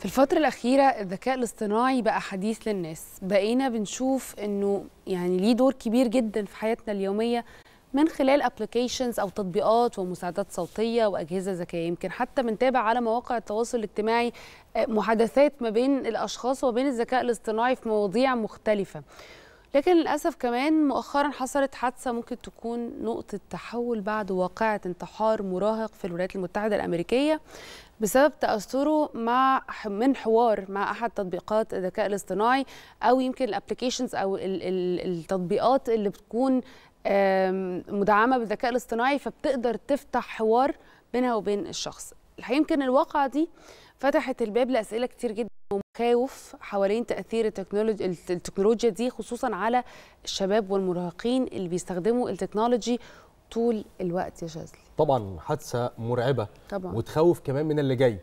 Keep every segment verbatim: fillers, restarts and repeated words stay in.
في الفترة الأخيرة الذكاء الاصطناعي بقى حديث للناس، بقينا بنشوف إنه يعني ليه دور كبير جدا في حياتنا اليومية من خلال ابلكيشنز أو تطبيقات ومساعدات صوتية وأجهزة ذكية. يمكن حتى بنتابع على مواقع التواصل الاجتماعي محادثات ما بين الأشخاص وبين الذكاء الاصطناعي في مواضيع مختلفة. لكن للأسف كمان مؤخرا حصلت حادثة ممكن تكون نقطة تحول بعد واقعة انتحار مراهق في الولايات المتحدة الأمريكية بسبب تأثره مع من حوار مع أحد تطبيقات الذكاء الاصطناعي أو يمكن الابليكيشنز أو التطبيقات اللي بتكون مدعمة بالذكاء الاصطناعي، فبتقدر تفتح حوار بينها وبين الشخص. يمكن الواقعة دي فتحت الباب لأسئلة كتير جدا ومخاوف حوالين تأثير التكنولوجيا دي، خصوصا على الشباب والمراهقين اللي بيستخدموا التكنولوجي طول الوقت. يا شاذلي طبعا حادثة مرعبة طبعا وتخوف كمان من اللي جاي،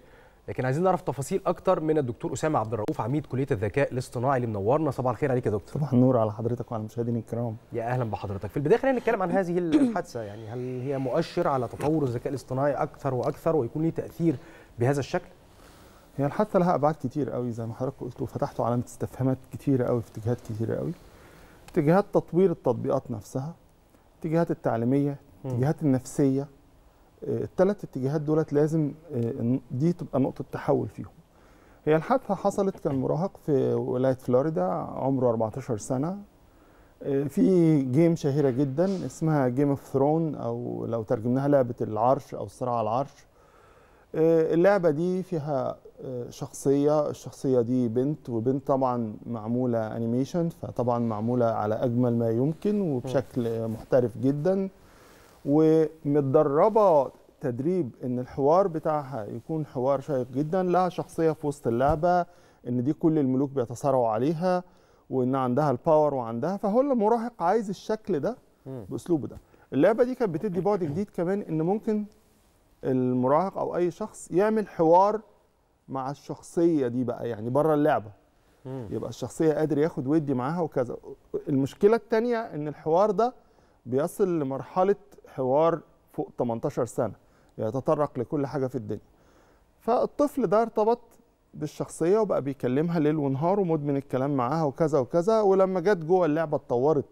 لكن عايزين نعرف تفاصيل أكتر من الدكتور أسامة عبد الرؤوف عميد كلية الذكاء الاصطناعي اللي منورنا. صباح الخير عليك يا دكتور. صباح النور على حضرتك وعلى المشاهدين الكرام. يا أهلا بحضرتك. في البداية خلينا نتكلم عن هذه الحادثة، يعني هل هي مؤشر على تطور الذكاء الاصطناعي أكثر وأكثر ويكون ليه تأثير بهذا الشكل؟ هي يعني الحادثة لها أبعاد كتير قوي زي ما حضرتك قلت، وفتحتوا علامة استفهامات كتيرة قوي في اتجاهات كتيرة قوي. اتجاهات تطوير التطبيقات نفسها، اتجاهات التعليمية، اتجاهات النفسية. الثلاث اتجاهات دولت لازم دي تبقى نقطة تحول فيهم. هي الحادثة حصلت، كان مراهق في ولاية فلوريدا عمره أربعتاشر سنة في جيم شهيرة جدا اسمها جيم أوف ثرون، أو لو ترجمناها لعبة العرش أو الصراع على العرش. اللعبة دي فيها شخصية، الشخصية دي بنت، وبنت طبعا معمولة أنيميشن، فطبعا معمولة على أجمل ما يمكن وبشكل محترف جدا، ومتدربة تدريب ان الحوار بتاعها يكون حوار شيق جدا. لها شخصية في وسط اللعبة ان دي كل الملوك بيتصارعوا عليها وان عندها الباور وعندها، فهو المراهق عايز الشكل ده باسلوبه ده. اللعبة دي كانت بتدي بعد جديد كمان ان ممكن المراهق او اي شخص يعمل حوار مع الشخصية دي بقى، يعني بره اللعبة يبقى الشخصية قادر ياخد ويدي معاها وكذا. المشكلة التانية ان الحوار ده بيصل لمرحلة حوار فوق تمنتاشر سنة، يتطرق لكل حاجة في الدنيا. فالطفل ده ارتبط بالشخصية وبقى بيكلمها ليل ونهار ومدمن الكلام معاها وكذا وكذا، ولما جت جوه اللعبة اتطورت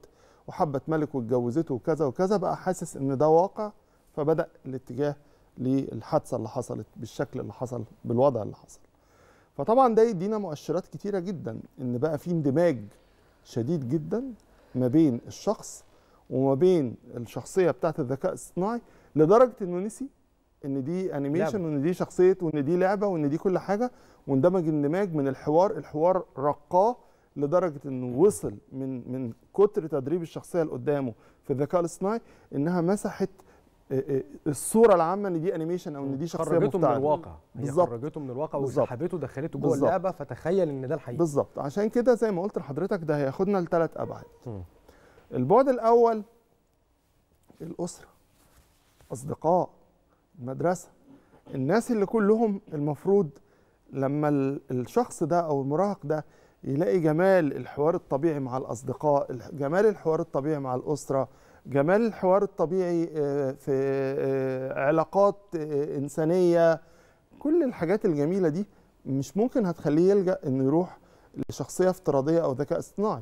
وحبت ملك واتجوزته وكذا وكذا، بقى حاسس ان ده واقع، فبدأ الاتجاه للحادثة اللي حصلت بالشكل اللي حصل بالوضع اللي حصل. فطبعا ده يدينا مؤشرات كتيرة جدا ان بقى في اندماج شديد جدا ما بين الشخص وما بين الشخصيه بتاعت الذكاء الاصطناعي، لدرجه انه نسي ان دي انيميشن وان دي شخصيه وان دي لعبه وان دي كل حاجه، واندمج اندماج من الحوار، الحوار رقاه لدرجه انه وصل من من كتر تدريب الشخصيه اللي قدامه في الذكاء الاصطناعي انها مسحت الصوره العامه ان دي انيميشن او ان دي شخصيه مختلفه. خرجته من الواقع، هي خرجته من الواقع وسحبته ودخلته جوه اللعبه، فتخيل ان ده الحقيقه. بالظبط، عشان كده زي ما قلت لحضرتك ده هياخدنا لثلاث ابعاد. البعد الأول الأسرة، أصدقاء، المدرسة، الناس اللي كلهم المفروض لما الشخص ده أو المراهق ده يلاقي جمال الحوار الطبيعي مع الأصدقاء، جمال الحوار الطبيعي مع الأسرة، جمال الحوار الطبيعي في علاقات إنسانية، كل الحاجات الجميلة دي مش ممكن هتخليه يلجأ إنه يروح لشخصية افتراضية أو ذكاء اصطناعي.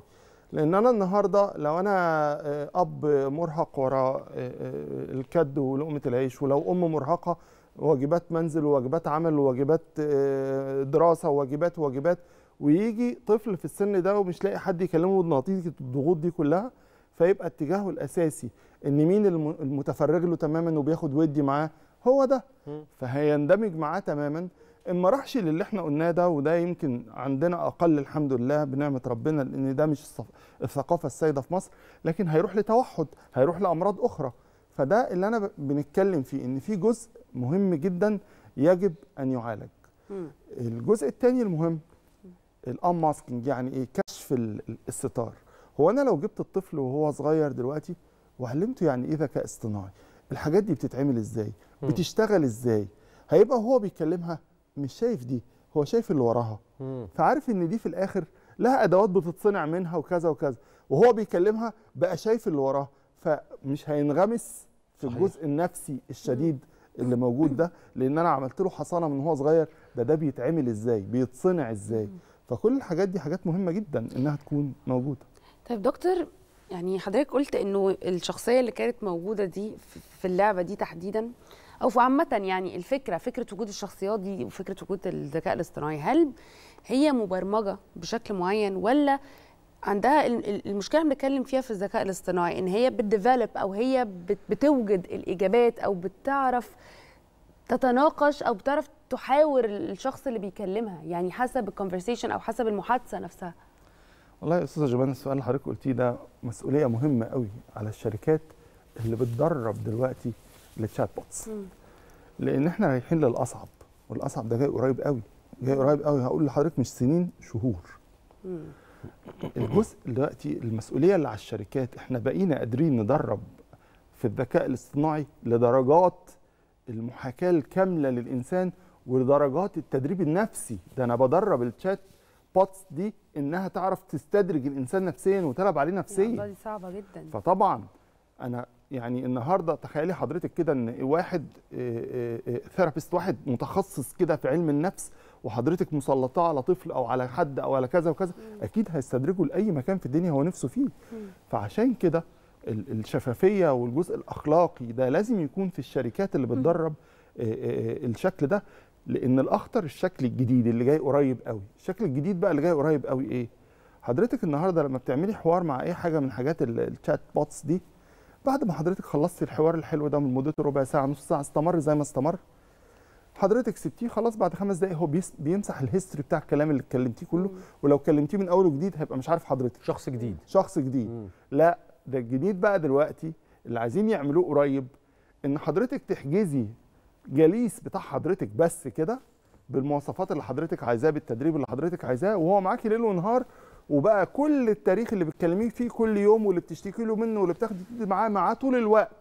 لأن أنا النهاردة لو أنا أب مرهق وراء الكد ولقمة العيش، ولو أم مرهقة واجبات منزل وواجبات عمل وواجبات دراسة وواجبات واجبات، ويجي طفل في السن ده ومش لاقي حد يكلمه بنطيط الضغوط دي كلها، فيبقى اتجاهه الأساسي إن مين المتفرج له تماما وبياخد ودي معاه هو ده، فهيندمج معاه تماما. اما راحش للي احنا قلناه ده، وده يمكن عندنا اقل الحمد لله بنعمه ربنا، لان ده مش الثقافه السائده في مصر، لكن هيروح لتوحد، هيروح لامراض اخرى. فده اللي انا بنتكلم فيه، ان في جزء مهم جدا يجب ان يعالج. الجزء الثاني المهم الان ماسكينج، يعني ايه؟ كشف الستار. هو انا لو جبت الطفل وهو صغير دلوقتي وعلمته يعني ايه ذكاء اصطناعي، الحاجات دي بتتعمل ازاي، بتشتغل ازاي، هيبقى هو بيكلمها مش شايف دي، هو شايف اللي وراها، فعارف ان دي في الاخر لها ادوات بتتصنع منها وكذا وكذا، وهو بيكلمها بقى شايف اللي وراها، فمش هينغمس في الجزء النفسي الشديد اللي موجود ده، لان انا عملت له حصانه من هو صغير ده ده بيتعمل ازاي، بيتصنع ازاي. فكل الحاجات دي حاجات مهمه جدا انها تكون موجوده. طيب دكتور، يعني حضرتك قلت انه الشخصيه اللي كانت موجوده دي في اللعبه دي تحديدا او في عامه، يعني الفكره فكره وجود الشخصيات دي وفكره وجود الذكاء الاصطناعي، هل هي مبرمجه بشكل معين ولا عندها المشكله اللي بنتكلم فيها في الذكاء الاصطناعي ان هي بتديفلوب او هي بتوجد الاجابات او بتعرف تتناقش او بتعرف تحاور الشخص اللي بيكلمها، يعني حسب الكونفرسيشن او حسب المحادثه نفسها؟ والله يا استاذه جبان، السؤال اللي حضرتك قلتيه ده مسؤوليه مهمه قوي على الشركات اللي بتدرب دلوقتي التشات بوتس، لان احنا رايحين للاصعب، والاصعب ده جاي قريب قوي، جاي قريب قوي. هقول لحضرتك مش سنين، شهور. مم. الجزء دلوقتي المسؤوليه اللي على الشركات، احنا بقينا قادرين ندرب في الذكاء الاصطناعي لدرجات المحاكاه الكامله للانسان ولدرجات التدريب النفسي. ده انا بدرب التشات بوتس دي انها تعرف تستدرج الانسان نفسيا وتلعب عليه نفسيا. والله دي صعبه جدا. فطبعا انا يعني النهارده تخيلي حضرتك كده ان واحد ثيرابيست، واحد متخصص كده في علم النفس، وحضرتك مسلطاه على طفل او على حد او على كذا وكذا، اكيد هيستدرجه لاي مكان في الدنيا هو نفسه فيه. فعشان كده الشفافيه والجزء الاخلاقي ده لازم يكون في الشركات اللي بتدرب الشكل ده، لان الاخطر الشكل الجديد اللي جاي قريب قوي. الشكل الجديد بقى اللي جاي قريب قوي ايه؟ حضرتك النهارده لما بتعملي حوار مع اي حاجه من حاجات الشات بوتس دي، بعد ما حضرتك خلصتي الحوار الحلو ده من مدته ربع ساعه نص ساعه، استمر زي ما استمر، حضرتك سبتيه خلاص، بعد خمس دقايق هو بيمسح الهيستوري بتاع الكلام اللي اتكلمتيه كله. ولو كلمتيه من اول وجديد هيبقى مش عارف حضرتك، شخص جديد شخص جديد مم. لا، ده الجديد بقى دلوقتي اللي عايزين يعملوه قريب ان حضرتك تحجزي جليس بتاع حضرتك بس كده بالمواصفات اللي حضرتك عايزاه، بالتدريب اللي حضرتك عايزاه، وهو معاكي ليل ونهار، وبقى كل التاريخ اللي بتكلميه فيه كل يوم، واللي بتشتكي له منه، واللي بتاخدي معاه معاه طول الوقت،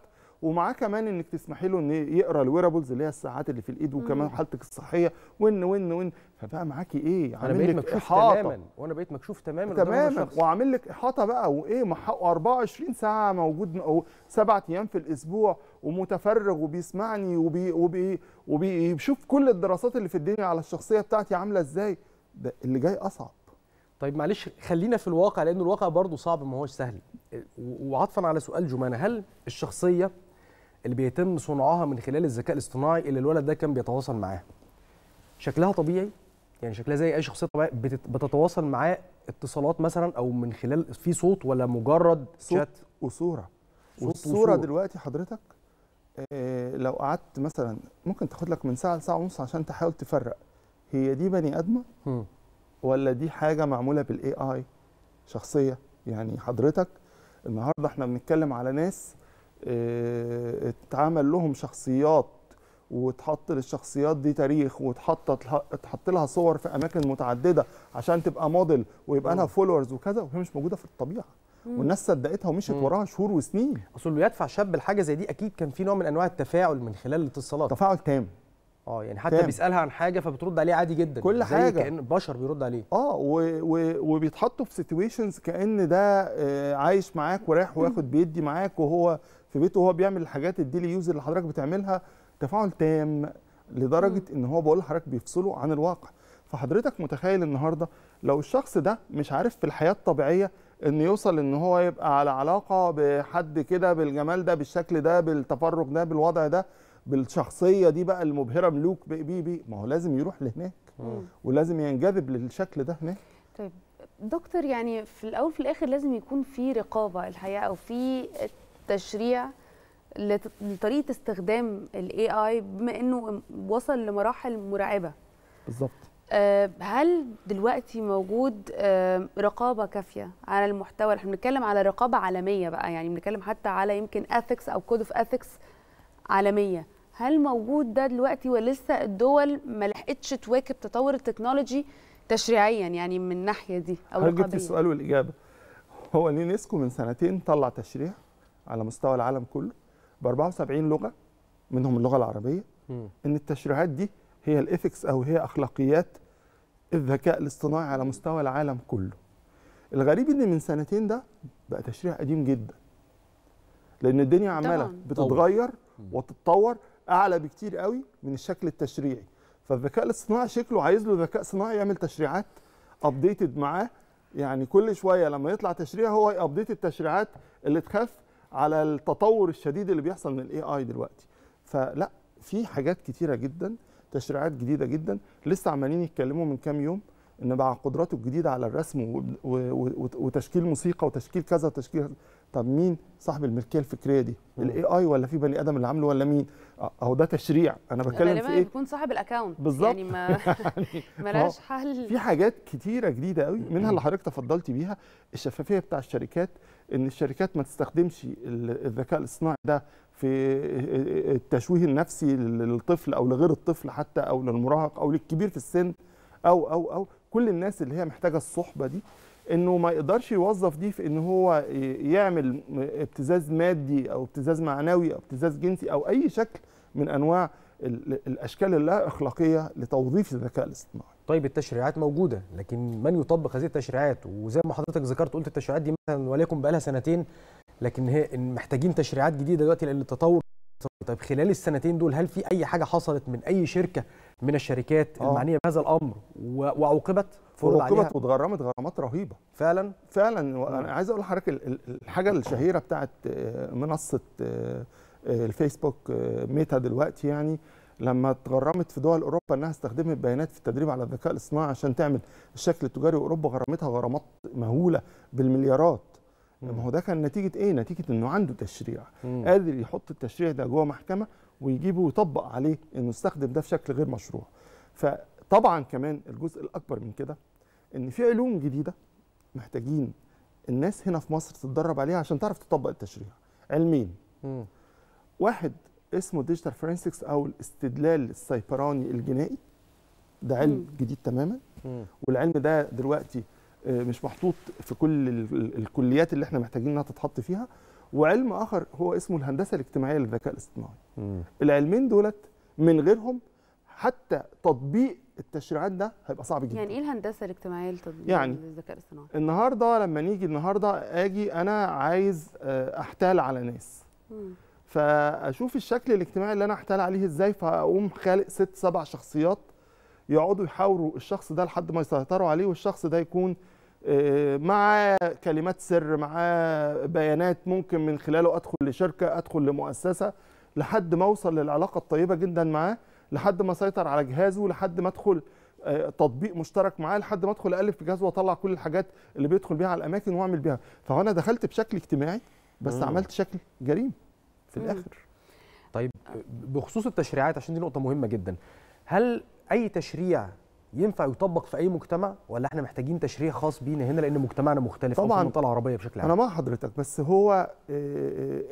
ومعاه كمان انك تسمحي له ان يقرا الويرابلز اللي هي الساعات اللي في الايد، وكمان حالتك الصحيه وان وان وان فبقى معاكي ايه؟ عامل لك احاطه تماما، وانا بقيت مكشوف تماما تماما وعامل لك احاطه بقى، وايه أربعة وعشرين ساعه موجود او سبعة ايام في الاسبوع، ومتفرغ وبيسمعني وبي وبي وبيشوف كل الدراسات اللي في الدنيا على الشخصيه بتاعتي عامله ازاي. ده اللي جاي اصعب. طيب معلش خلينا في الواقع، لان الواقع برضه صعب، ما هوش سهل. وعطفا على سؤال جمانه، هل الشخصيه اللي بيتم صنعها من خلال الذكاء الاصطناعي اللي الولد ده كان بيتواصل معاه شكلها طبيعي، يعني شكلها زي اي شخصيه طبيعيه بتتواصل معاه اتصالات مثلا او من خلال في صوت، ولا مجرد صوت شات وصوره؟ والصوره دلوقتي حضرتك آه لو قعدت مثلا ممكن تاخد لك من ساعه لساعه ونص عشان تحاول تفرق هي دي بني ادمه ولا دي حاجه معموله بالاي اي شخصيه. يعني حضرتك النهارده احنا بنتكلم على ناس اتعمل لهم شخصيات، واتحط للشخصيات دي تاريخ، واتحطت اتحط لها صور في اماكن متعدده عشان تبقى موديل ويبقى لها فولورز وكذا، وهي مش موجوده في الطبيعه، والناس صدقتها ومشت وراها شهور وسنين. اصل يدفع شاب لحاجه زي دي اكيد كان في نوع من انواع التفاعل من خلال الاتصالات، تفاعل تام. اه يعني حتى تام. بيسالها عن حاجه فبترد عليه عادي جدا، كل حاجه زي كأن بشر بيرد عليه. اه وبيتحطوا في سيتويشنز كأن ده عايش معاك ورايح وياخد بيدي معاك وهو في بيته، وهو بيعمل الحاجات الديلي يوز اللي حضرتك بتعملها، تفاعل تام لدرجه مم. ان هو بقول لحضرتك بيفصله عن الواقع. فحضرتك متخيل النهارده لو الشخص ده مش عارف في الحياه الطبيعيه ان يوصل ان هو يبقى على علاقه بحد كده بالجمال ده بالشكل ده بالتفرج ده بالوضع ده بالشخصيه دي بقى المبهره ملوك بيه بيه، ما هو لازم يروح لهناك مم. ولازم ينجذب للشكل ده هناك. طيب دكتور، يعني في الاول في الاخر لازم يكون في رقابه الحقيقه او في تشريع لطريقه استخدام الاي اي بما انه وصل لمراحل مرعبه. بالظبط. هل دلوقتي موجود رقابه كافيه على المحتوى؟ احنا بنتكلم على رقابه عالميه بقى، يعني بنتكلم حتى على يمكن اثكس او كود اوف اثكس عالميه، هل موجود ده دلوقتي ولا لسه الدول ما لحقتش تواكب تطور التكنولوجي تشريعيا يعني من الناحيه دي او رقابيه؟ جبت السؤال والاجابه. هو اليونسكو من سنتين طلع تشريع على مستوى العالم كله ب أربعة وسبعين لغه منهم اللغه العربيه م. ان التشريعات دي هي الايثكس او هي اخلاقيات الذكاء الاصطناعي على مستوى العالم كله. الغريب ان من سنتين ده بقى تشريع قديم جدا، لان الدنيا عماله بتتغير وتتطور، اعلى بكتير قوي من الشكل التشريعي. فالذكاء الاصطناعي شكله عايز له ذكاء صناعي يعمل تشريعات ابديتد معاه، يعني كل شويه لما يطلع تشريع هو يابديت التشريعات اللي تخف على التطور الشديد اللي بيحصل من الاي اي دلوقتي. فلا، في حاجات كتيره جدا، تشريعات جديده جدا، لسه عمالين يتكلموا من كام يوم ان مع قدراته الجديده على الرسم وتشكيل موسيقى وتشكيل كذا وتشكيل. طب مين صاحب الملكيه الفكريه دي؟ الاي اي ولا في بني ادم اللي عامله ولا مين؟ اهو ده تشريع. انا بتكلم في ايه؟ بيكون صاحب الاكونت بالظبط، يعني ما مالهاش حل. في حاجات كتيره جديده قوي، منها اللي حضرتك تفضلتي بيها، الشفافيه بتاع الشركات، ان الشركات ما تستخدمش الذكاء الاصطناعي ده في التشويه النفسي للطفل او لغير الطفل حتى، او للمراهق او للكبير في السن، او او او كل الناس اللي هي محتاجه الصحبه دي، انه ما يقدرش يوظف دي في ان هو يعمل ابتزاز مادي او ابتزاز معنوي او ابتزاز جنسي او اي شكل من انواع الاشكال اللا اخلاقيه لتوظيف الذكاء الاصطناعي. طيب التشريعات موجوده، لكن من يطبق هذه التشريعات؟ وزي ما حضرتك ذكرت قلت التشريعات دي مثلا وليكن بقى لها سنتين، لكن هي محتاجين تشريعات جديده دلوقتي لان التطور. طيب خلال السنتين دول هل في اي حاجه حصلت من اي شركه من الشركات آه. المعنيه بهذا الامر وعوقبت؟ وعوقبت واتغرمت غرامات رهيبه فعلا فعلا. انا عايز اقول لحضرتك الحاجه الشهيره بتاعت منصه الفيسبوك ميتا دلوقتي، يعني لما اتغرمت في دول اوروبا انها استخدمت بيانات في التدريب على الذكاء الاصطناعي عشان تعمل الشكل التجاري، اوروبا غرمتها غرامات مهوله بالمليارات. ما هو ده كان نتيجه ايه؟ نتيجه انه عنده تشريع، مم. قادر يحط التشريع ده جوه محكمه ويجيبه ويطبق عليه انه استخدم ده في شكل غير مشروع. فطبعا كمان الجزء الاكبر من كده ان في علوم جديده محتاجين الناس هنا في مصر تتدرب عليها عشان تعرف تطبق التشريع. علمين، مم. واحد اسمه ديجيتال فرنسكس او الاستدلال السيبراني الجنائي، ده علم مم. جديد تماما، مم. والعلم ده دلوقتي مش محطوط في كل الكليات اللي احنا محتاجين انها تتحط فيها. وعلم اخر هو اسمه الهندسه الاجتماعيه للذكاء الاصطناعي. مم. العلمين دولت من غيرهم حتى تطبيق التشريعات ده هيبقى صعب جدا. يعني ايه الهندسه الاجتماعيه للتطبيق يعني للذكاء الاصطناعي؟ النهارده لما نيجي النهارده اجي انا عايز احتال على ناس، مم. فاشوف الشكل الاجتماعي اللي انا احتال عليه ازاي، فاقوم خالق ست سبع شخصيات يقعدوا يحاوروا الشخص ده لحد ما يسيطروا عليه، والشخص ده يكون مع كلمات سر، مع بيانات ممكن من خلاله ادخل لشركه، ادخل لمؤسسه، لحد ما اوصل للعلاقه الطيبه جدا معاه، لحد ما اسيطر على جهازه، لحد ما ادخل تطبيق مشترك معاه، لحد ما ادخل اقلب في جهازه واطلع كل الحاجات اللي بيدخل بيها على الاماكن واعمل بيها. فانا دخلت بشكل اجتماعي بس مم. عملت شكل جريمه في مم. الاخر. طيب بخصوص التشريعات عشان دي نقطه مهمه جدا، هل اي تشريع ينفع يطبق في اي مجتمع ولا احنا محتاجين تشريع خاص بينا هنا لان مجتمعنا مختلف طبعا في المنطقه العربيه بشكل عام؟ انا مع حضرتك، بس هو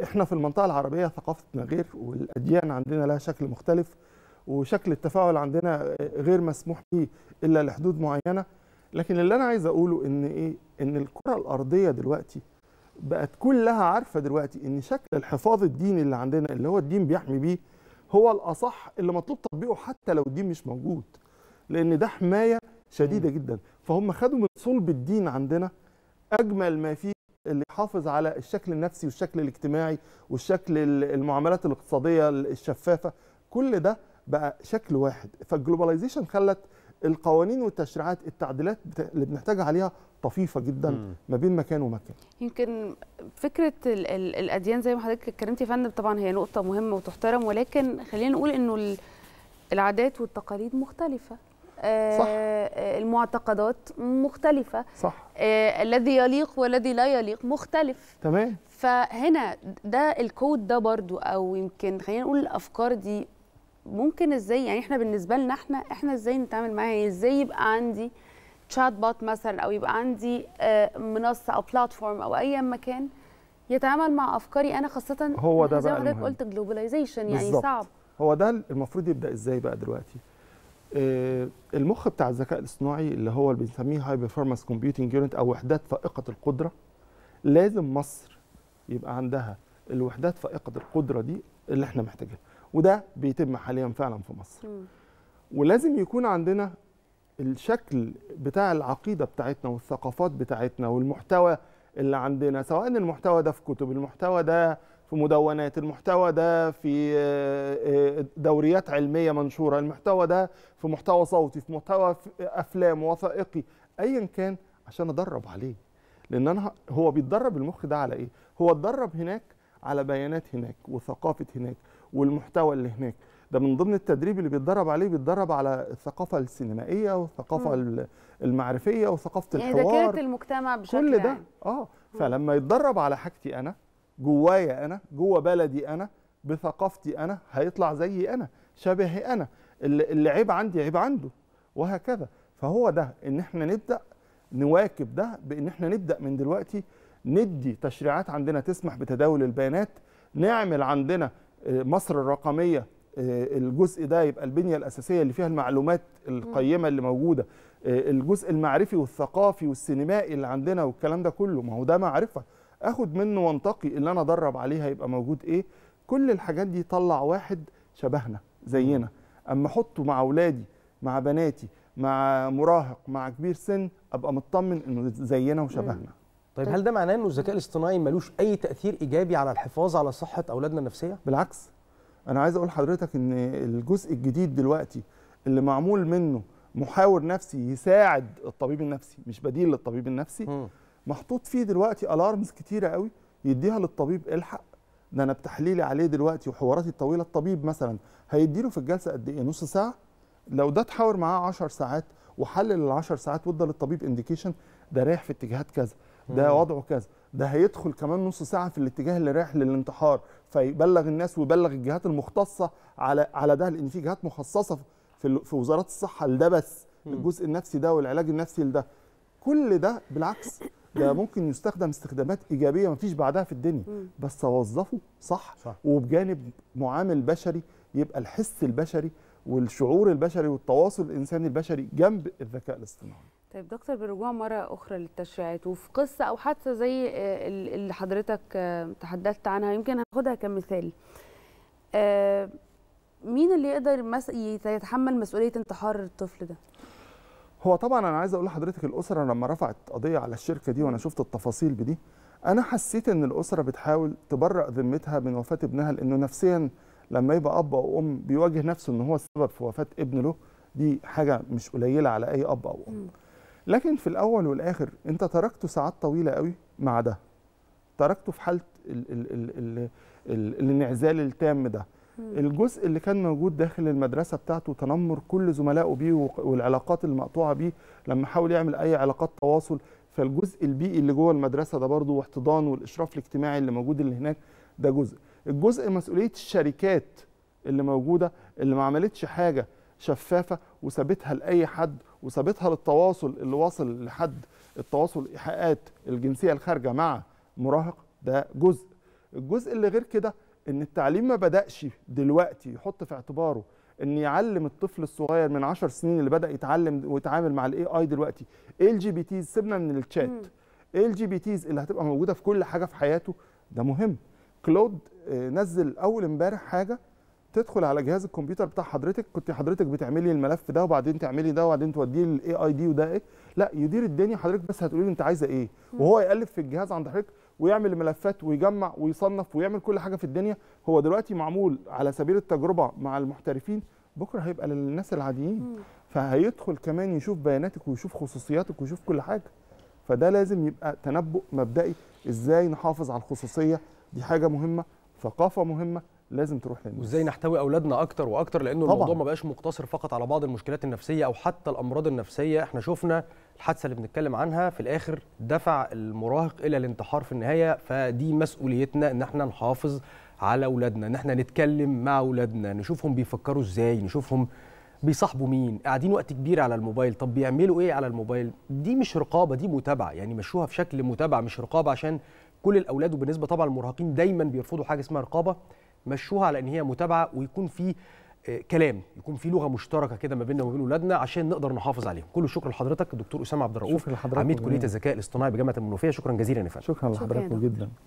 احنا في المنطقه العربيه ثقافتنا غير، والاديان عندنا لها شكل مختلف، وشكل التفاعل عندنا غير مسموح به الا لحدود معينه. لكن اللي انا عايز اقوله ان ايه، ان الكره الارضيه دلوقتي بقت كلها عارفه دلوقتي ان شكل الحفاظ الديني اللي عندنا اللي هو الدين بيحمي بيه هو الاصح اللي مطلوب تطبيقه حتى لو الدين مش موجود، لان ده حمايه شديده مم. جدا. فهم خدوا من صلب الدين عندنا اجمل ما فيه اللي يحافظ على الشكل النفسي والشكل الاجتماعي والشكل المعاملات الاقتصاديه الشفافه، كل ده بقى شكل واحد. فالجلوباليزيشن خلت القوانين والتشريعات التعديلات اللي بنحتاجها عليها طفيفه جدا مم. ما بين مكان ومكان. يمكن فكره ال ال الاديان زي ما حضرتك اتكلمت يا فندم طبعا هي نقطه مهمه وتحترم، ولكن خلينا نقول انه العادات والتقاليد مختلفه، صح. المعتقدات مختلفة، صح. آه، الذي يليق والذي لا يليق مختلف، تمام. فهنا ده الكود ده برضو، أو يمكن خلينا نقول الأفكار دي ممكن إزاي، يعني إحنا بالنسبة لنا إحنا إحنا إزاي نتعامل معاها، يعني إزاي يبقى عندي تشات بوت مثلا، أو يبقى عندي آه منصة أو بلاتفورم أو أي مكان يتعامل مع أفكاري أنا، خاصة هو ده زي ما حضرتك قلت جلوباليزيشن، يعني بالزبط. صعب. هو ده المفروض يبدأ إزاي بقى دلوقتي؟ المخ بتاع الذكاء الاصطناعي اللي هو اللي بنسميه هاي بيرفورمانس كمبيوتنج يونت او وحدات فائقه القدره، لازم مصر يبقى عندها الوحدات فائقه القدره دي اللي احنا محتاجينها، وده بيتم حاليا فعلا في مصر. م. ولازم يكون عندنا الشكل بتاع العقيده بتاعتنا والثقافات بتاعتنا والمحتوى اللي عندنا، سواء المحتوى ده في كتب، المحتوى ده في مدونات، المحتوى ده في دوريات علمية منشورة، المحتوى ده في محتوى صوتي، في محتوى في أفلام وثائقي، أيا كان، عشان أدرب عليه. لأن أنا هو بيتدرب المخ ده على إيه؟ هو اتدرب هناك على بيانات هناك وثقافة هناك والمحتوى اللي هناك. ده من ضمن التدريب اللي بيتدرب عليه، بيتدرب على الثقافة السينمائية والثقافة م. المعرفية وثقافة يعني الحوار، يعني ذاكرة المجتمع بشكل كل ده يعني. آه م. فلما يتدرب على حاجتي أنا، جوايا أنا، جوا بلدي أنا، بثقافتي أنا، هيطلع زيي أنا، شبهي أنا، اللي عيب عندي عيب عنده، وهكذا. فهو ده إن إحنا نبدأ نواكب ده، بإن إحنا نبدأ من دلوقتي ندي تشريعات عندنا تسمح بتداول البيانات، نعمل عندنا مصر الرقمية الجزء ده يبقى البنية الأساسية اللي فيها المعلومات القيمة اللي موجودة، الجزء المعرفي والثقافي والسينمائي اللي عندنا والكلام ده كله، ما هو ده معرفة اخد منه وانتقي اللي انا ادرب عليها يبقى موجود ايه. كل الحاجات دي طلع واحد شبهنا زينا، اما احطه مع اولادي مع بناتي مع مراهق مع كبير سن، ابقى مطمن انه زينا وشبهنا. طيب هل ده معناه انه الذكاء الاصطناعي ملوش اي تاثير ايجابي على الحفاظ على صحه اولادنا النفسيه؟ بالعكس، انا عايز اقول لحضرتك ان الجزء الجديد دلوقتي اللي معمول منه محاور نفسي يساعد الطبيب النفسي مش بديل للطبيب النفسي، م. محطوط فيه دلوقتي الارمز كتيره قوي يديها للطبيب، الحق ده انا بتحليلي عليه دلوقتي وحواراتي الطويله، الطبيب مثلا هيديله في الجلسه قد ايه؟ نص ساعه؟ لو ده اتحاور معاه عشر ساعات وحلل ال عشر ساعات وادى للطبيب انديكيشن ده رايح في اتجاهات كذا، ده وضعه كذا، ده هيدخل كمان نص ساعه في الاتجاه اللي رايح للانتحار، فيبلغ الناس ويبلغ الجهات المختصه على على ده، لان في جهات مخصصه في في وزارات الصحه لده بس، الجزء النفسي ده والعلاج النفسي لده. كل ده بالعكس ده ممكن يستخدم استخدامات ايجابيه ما فيش بعدها في الدنيا، بس اوظفه صح, صح. وبجانب معامل بشري، يبقى الحس البشري والشعور البشري والتواصل الانساني البشري جنب الذكاء الاصطناعي. طيب دكتور، بالرجوع مره اخرى للتشريعات وفي قصه او حادثه زي اللي حضرتك تحدثت عنها، يمكن هاخدها كمثال. مين اللي يقدر يتحمل مسؤوليه انتحار الطفل ده؟ هو طبعا انا عايز اقول لحضرتك الاسره لما رفعت قضيه على الشركه دي وانا شفت التفاصيل بدي، انا حسيت ان الاسره بتحاول تبرأ ذمتها من وفاه ابنها، لانه نفسيا لما يبقى اب او ام بيواجه نفسه ان هو السبب في وفاه ابن له، دي حاجه مش قليله على اي اب او ام. لكن في الاول والاخر انت تركته ساعات طويله قوي مع ده، تركته في حاله ال ال ال ال ال الانعزال التام ده، الجزء اللي كان موجود داخل المدرسه بتاعته، تنمر كل زملائه بيه والعلاقات المقطوعه بيه لما حاول يعمل اي علاقات تواصل، فالجزء البيئي اللي جوه المدرسه ده برضه واحتضان والاشراف الاجتماعي اللي موجود اللي هناك ده جزء. الجزء مسؤوليه الشركات اللي موجوده اللي ما عملتش حاجه شفافه وسابتها لاي حد وسابتها للتواصل اللي واصل لحد التواصل ايحاءات الجنسيه الخارجه مع مراهق، ده جزء. الجزء اللي غير كده ان التعليم ما بدأش دلوقتي يحط في اعتباره ان يعلم الطفل الصغير من عشر سنين اللي بدأ يتعلم ويتعامل مع الاي اي دلوقتي، ايه الجي بي تيز، سيبنا من الشات، ايه الجي بي تيز اللي هتبقى موجوده في كل حاجه في حياته، ده مهم. كلود نزل اول امبارح حاجه تدخل على جهاز الكمبيوتر بتاع حضرتك، كنت حضرتك بتعملي الملف ده وبعدين تعملي ده وبعدين توديه للاي اي دي وده ايه، لا يدير الدنيا حضرتك، بس هتقولي انت عايزه ايه، وهو يقلب في الجهاز عند حضرتك ويعمل ملفات ويجمع ويصنف ويعمل كل حاجه في الدنيا. هو دلوقتي معمول على سبيل التجربه مع المحترفين، بكره هيبقى للناس العاديين، فهيدخل كمان يشوف بياناتك ويشوف خصوصياتك ويشوف كل حاجه. فده لازم يبقى تنبؤ مبدئي ازاي نحافظ على الخصوصيه، دي حاجه مهمه، ثقافه مهمه لازم تروح للناس، وازاي نحتوي اولادنا اكتر واكتر، لانه طبعًا الموضوع ما بقاش مقتصر فقط على بعض المشكلات النفسيه او حتى الامراض النفسيه. احنا شفنا الحادثه اللي بنتكلم عنها في الاخر دفع المراهق الى الانتحار في النهايه، فدي مسؤوليتنا ان احنا نحافظ على اولادنا، ان احنا نتكلم مع اولادنا، نشوفهم بيفكروا ازاي، نشوفهم بيصاحبوا مين، قاعدين وقت كبير على الموبايل، طب بيعملوا ايه على الموبايل. دي مش رقابه، دي متابعه، يعني مشوها في شكل متابعه مش رقابه، عشان كل الاولاد وبالنسبه طبعا المراهقين دايما بيرفضوا حاجه اسمها رقابه، مشوها على ان هي متابعه ويكون في كلام، يكون في لغه مشتركه كده ما بيننا وما بين اولادنا عشان نقدر نحافظ عليهم. كل الشكر لحضرتك الدكتور اسامه عبد الرؤوف، عميد كليه الذكاء الاصطناعي بجامعه المنوفيه، شكرا جزيلا يا فندم. شكرا لحضراتكم جدا.